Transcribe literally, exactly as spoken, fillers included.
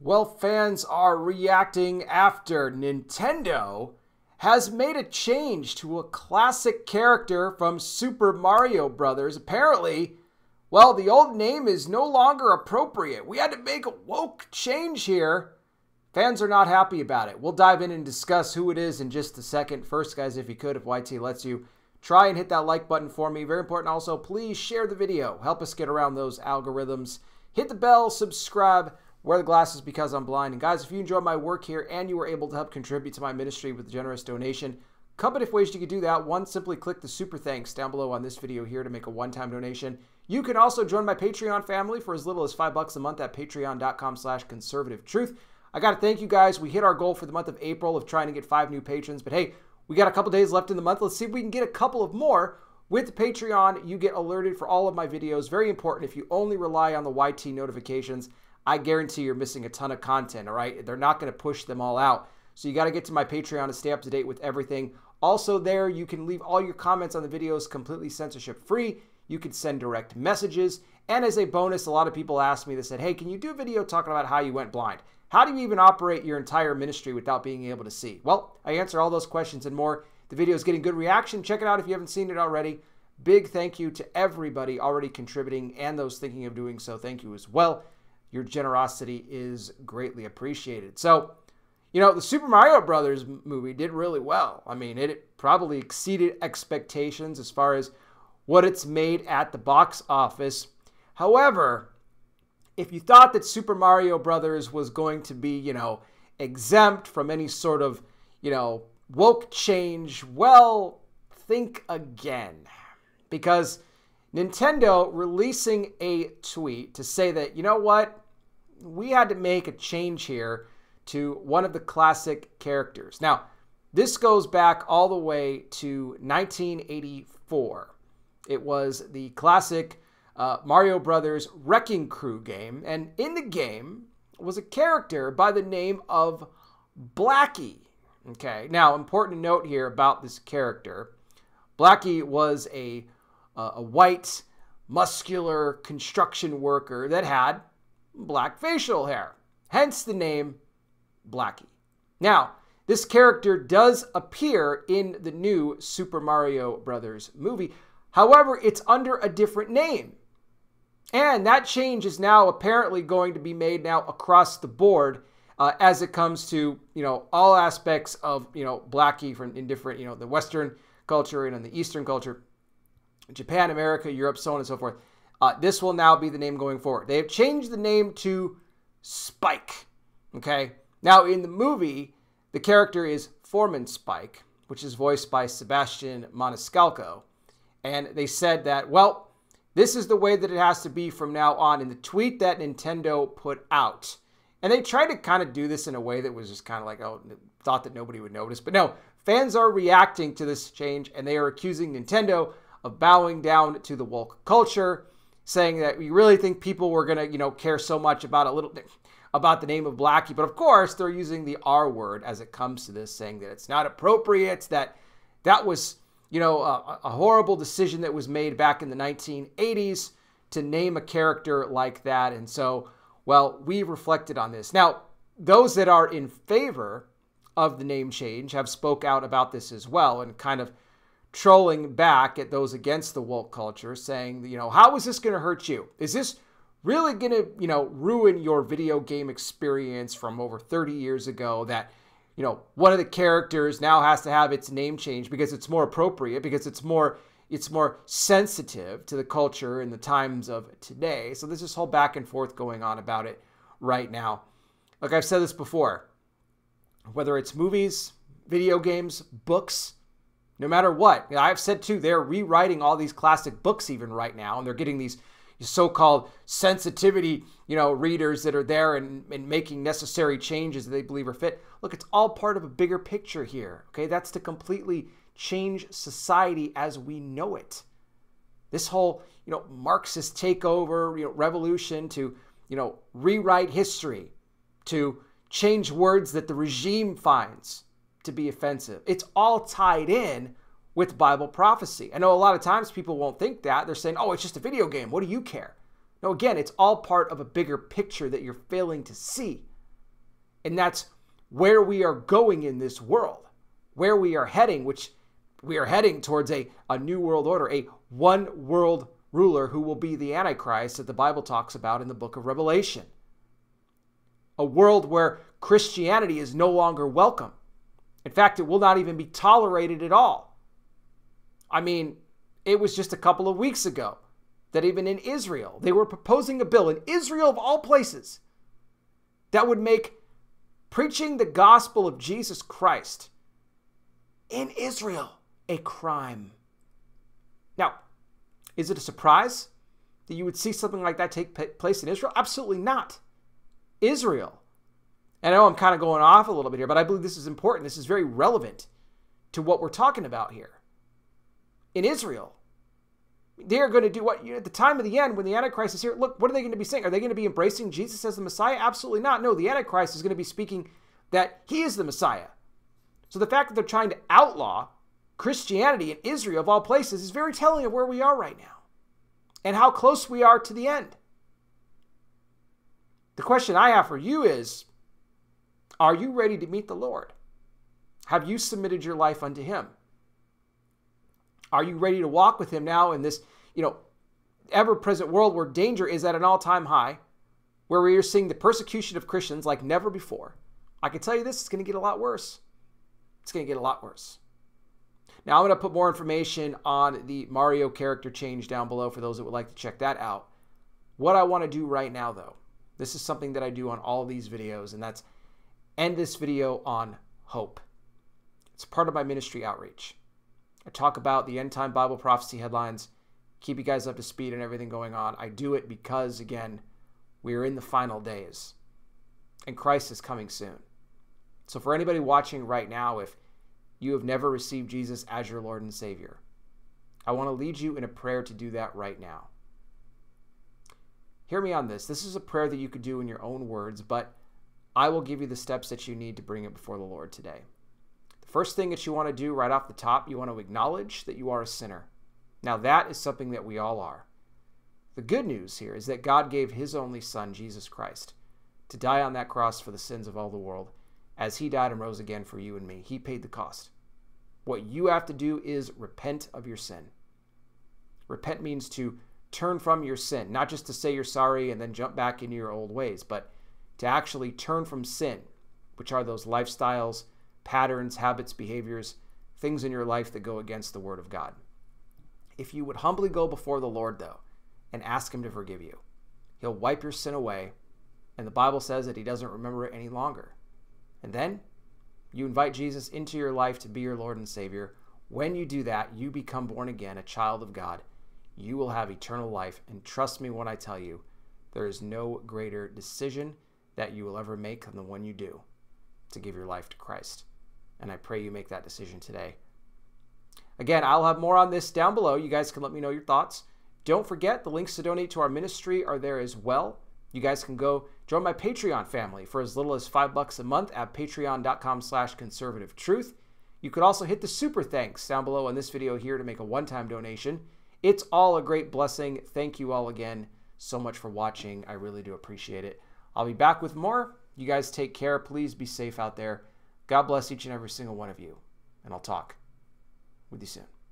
Well, fans are reacting after Nintendo has made a change to a classic character from Super Mario Brothers. Apparently, well, the old name is no longer appropriate. We had to make a woke change here. Fans are not happy about it. We'll dive in and discuss who it is in just a second. First, guys, if you could, if Y T lets you, try and hit that like button for me. Very important. Also, please share the video. Help us get around those algorithms. Hit the bell, subscribe, wear the glasses because I'm blind. And guys, if you enjoy my work here and you were able to help contribute to my ministry with a generous donation, a couple of ways you could do that. One, simply click the super thanks down below on this video here to make a one-time donation. You can also join my Patreon family for as little as five bucks a month at patreon.com slash conservative truth. I got to thank you guys. We hit our goal for the month of April of trying to get five new patrons, but hey, we got a couple days left in the month. Let's see if we can get a couple of more. With Patreon, you get alerted for all of my videos. Very important. If you only rely on the Y T notifications, I guarantee you're missing a ton of content, all right? They're not going to push them all out. So you got to get to my Patreon to stay up to date with everything. Also there, you can leave all your comments on the videos completely censorship-free. You can send direct messages. And as a bonus, a lot of people asked me, they said, hey, can you do a video talking about how you went blind? How do you even operate your entire ministry without being able to see? Well, I answer all those questions and more. The video is getting good reaction. Check it out if you haven't seen it already. Big thank you to everybody already contributing and those thinking of doing so. Thank you as well. Your generosity is greatly appreciated. So, you know, the Super Mario Brothers movie did really well. I mean, it probably exceeded expectations as far as what it's made at the box office. However, if you thought that Super Mario Brothers was going to be, you know, exempt from any sort of, you know, woke change, well, think again. Because Nintendo releasing a tweet to say that, you know what, we had to make a change here to one of the classic characters. Now, this goes back all the way to nineteen eighty-four. It was the classic uh, Mario Brothers Wrecking Crew game, and in the game was a character by the name of Blackie. Okay, now important to note here about this character. Blackie was a, uh, a white, muscular construction worker that had black facial hair, hence the name Blackie. Now, this character does appear in the new Super Mario Brothers movie. However, it's under a different name. And that change is now apparently going to be made now across the board uh, as it comes to, you know, all aspects of, you know, Blackie from in different, you know, the Western culture and in the Eastern culture, Japan, America, Europe, so on and so forth. Uh, this will now be the name going forward. They have changed the name to Spike, okay? Now, in the movie, the character is Foreman Spike, which is voiced by Sebastian Maniscalco. And they said that, well, this is the way that it has to be from now on in the tweet that Nintendo put out. And they tried to kind of do this in a way that was just kind of like, oh, thought that nobody would notice. But no, fans are reacting to this change, and they are accusing Nintendo of bowing down to the woke culture, saying that we really think people were going to, you know, care so much about a little thing, about the name of Blackie. But of course, they're using the R word as it comes to this, saying that it's not appropriate, that that was, you know, a, a horrible decision that was made back in the nineteen eighties to name a character like that. And so, well, we reflected on this. Now, those that are in favor of the name change have spoke out about this as well and kind of trolling back at those against the woke culture, saying, you know, how is this going to hurt you? Is this really going to, you know, ruin your video game experience from over thirty years ago that, you know, one of the characters now has to have its name changed because it's more appropriate, because it's more, it's more sensitive to the culture and the times of today. So there's this whole back and forth going on about it right now. Like I've said this before, whether it's movies, video games, books, no matter what, I've said too, they're rewriting all these classic books even right now, and they're getting these so-called sensitivity, you know, readers that are there and, and making necessary changes that they believe are fit. Look, it's all part of a bigger picture here, okay? That's to completely change society as we know it. This whole, you know, Marxist takeover, you know, revolution to, you know, rewrite history, to change words that the regime finds to be offensive. It's all tied in with Bible prophecy. I know a lot of times people won't think that. They're saying, oh, it's just a video game. What do you care? No, again, it's all part of a bigger picture that you're failing to see. And that's where we are going in this world, where we are heading, which we are heading towards a, a new world order, a one world ruler who will be the Antichrist that the Bible talks about in the book of Revelation. A world where Christianity is no longer welcome. In fact, it will not even be tolerated at all. I mean, it was just a couple of weeks ago that even in Israel, they were proposing a bill in Israel of all places that would make preaching the gospel of Jesus Christ in Israel a crime. Now, is it a surprise that you would see something like that take place in Israel? Absolutely not. Israel. And I know I'm kind of going off a little bit here, but I believe this is important. This is very relevant to what we're talking about here. In Israel, they are going to do what, you know, at the time of the end when the Antichrist is here, look, what are they going to be saying? Are they going to be embracing Jesus as the Messiah? Absolutely not. No, the Antichrist is going to be speaking that he is the Messiah. So the fact that they're trying to outlaw Christianity in Israel of all places is very telling of where we are right now and how close we are to the end. The question I have for you is, are you ready to meet the Lord? Have you submitted your life unto him? Are you ready to walk with him now in this, you know, ever-present world where danger is at an all-time high, where we are seeing the persecution of Christians like never before? I can tell you this, it's going to get a lot worse. It's going to get a lot worse. Now, I'm going to put more information on the Mario character change down below for those that would like to check that out. What I want to do right now, though, this is something that I do on all these videos, and that's end this video on hope. It's part of my ministry outreach. I talk about the end-time Bible prophecy headlines, keep you guys up to speed on everything going on. I do it because, again, we are in the final days, and Christ is coming soon. So for anybody watching right now, if you have never received Jesus as your Lord and Savior, I want to lead you in a prayer to do that right now. Hear me on this. This is a prayer that you could do in your own words, but I will give you the steps that you need to bring it before the Lord today. The first thing that you want to do right off the top, you want to acknowledge that you are a sinner. Now that is something that we all are. The good news here is that God gave his only son, Jesus Christ, to die on that cross for the sins of all the world. As he died and rose again for you and me, he paid the cost. What you have to do is repent of your sin. Repent means to turn from your sin, not just to say you're sorry and then jump back into your old ways, but to actually turn from sin, which are those lifestyles, patterns, habits, behaviors, things in your life that go against the Word of God. If you would humbly go before the Lord, though, and ask him to forgive you, he'll wipe your sin away, and the Bible says that he doesn't remember it any longer. And then you invite Jesus into your life to be your Lord and Savior. When you do that, you become born again, a child of God. You will have eternal life, and trust me when I tell you, there is no greater decision that you will ever make than the one you do to give your life to Christ. And I pray you make that decision today. Again, I'll have more on this down below. You guys can let me know your thoughts. Don't forget, the links to donate to our ministry are there as well. You guys can go join my Patreon family for as little as five bucks a month at patreon.com slash conservative truth. You could also hit the super thanks down below on this video here to make a one-time donation. It's all a great blessing. Thank you all again so much for watching. I really do appreciate it. I'll be back with more. You guys take care. Please be safe out there. God bless each and every single one of you, and I'll talk with you soon.